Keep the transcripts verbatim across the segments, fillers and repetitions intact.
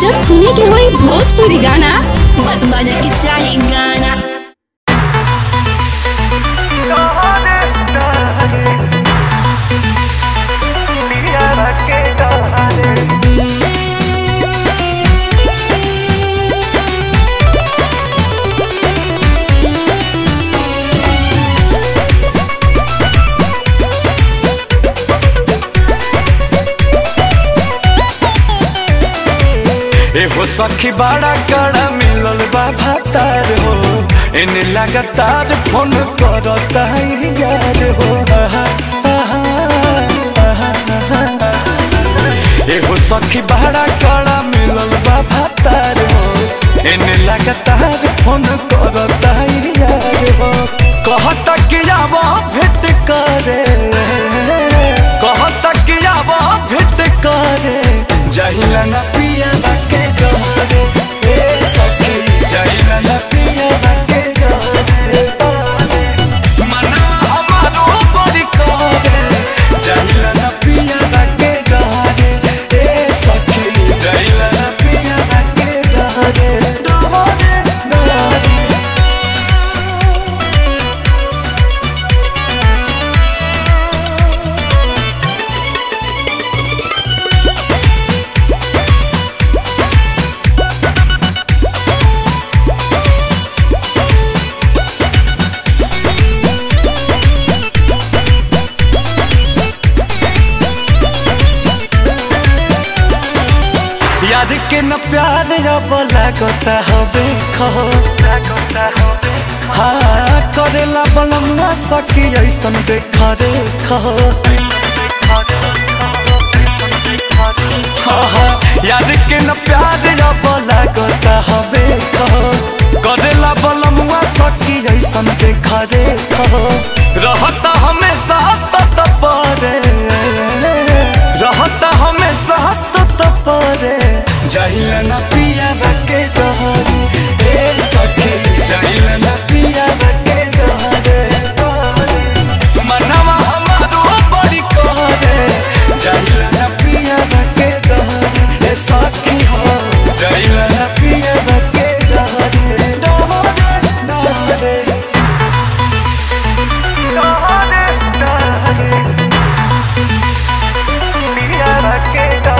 जब सुने के होई भोजपुरी गाना, बस बाजा के चाहे गाना। हो सखी बड़ा कड़ा मिलल बा भातार हो, एने लगातार फोन करता यार हो। हो सखी बड़ा कड़ा मिलल बा भातार हो, एने लगातार फोन करता यार हो। कहता कि आब भेट करे, कहता कि आब भेट करे, जाहिला ना पिया के याद के न प्यार अब लागता हबे खहो, हाँ करेला बलम ना सकी ऐसन देखा रे खहो। याद के न प्यार अब लागता हबे खहो, करेला बलम ना सकी ऐसन देखा रे खहो। रहता हमेशा तत परे, रहता हमेशा तत परे, जाहिला ना पिया के तोहरे। ए सखी जाहिला ना पिया के तोहरे, मनवा हमारो बड़ी करे, जाहिला ना पिया के तोहरे। ए सखी हो जाहिला ना पिया के तोहरे, तोहरे तोहरे तोहरे तोहरे पिया के तोहरे।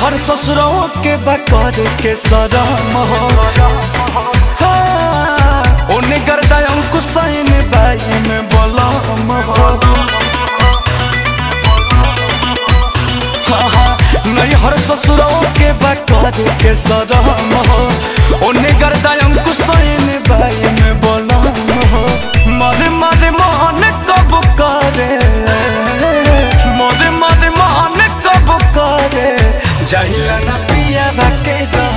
हर ससुरों के बकर के शरम हो, उन्हें गर्दा अंकुश बाई में बलम हो। नहीं हर ससुरों के बकर के शरम हो, उन्हें गर्दा अंकुश बाई में बलम हो। मर मर मोहन कब करे, मर मर मोहन कब करे, जाहिला ना पिया के।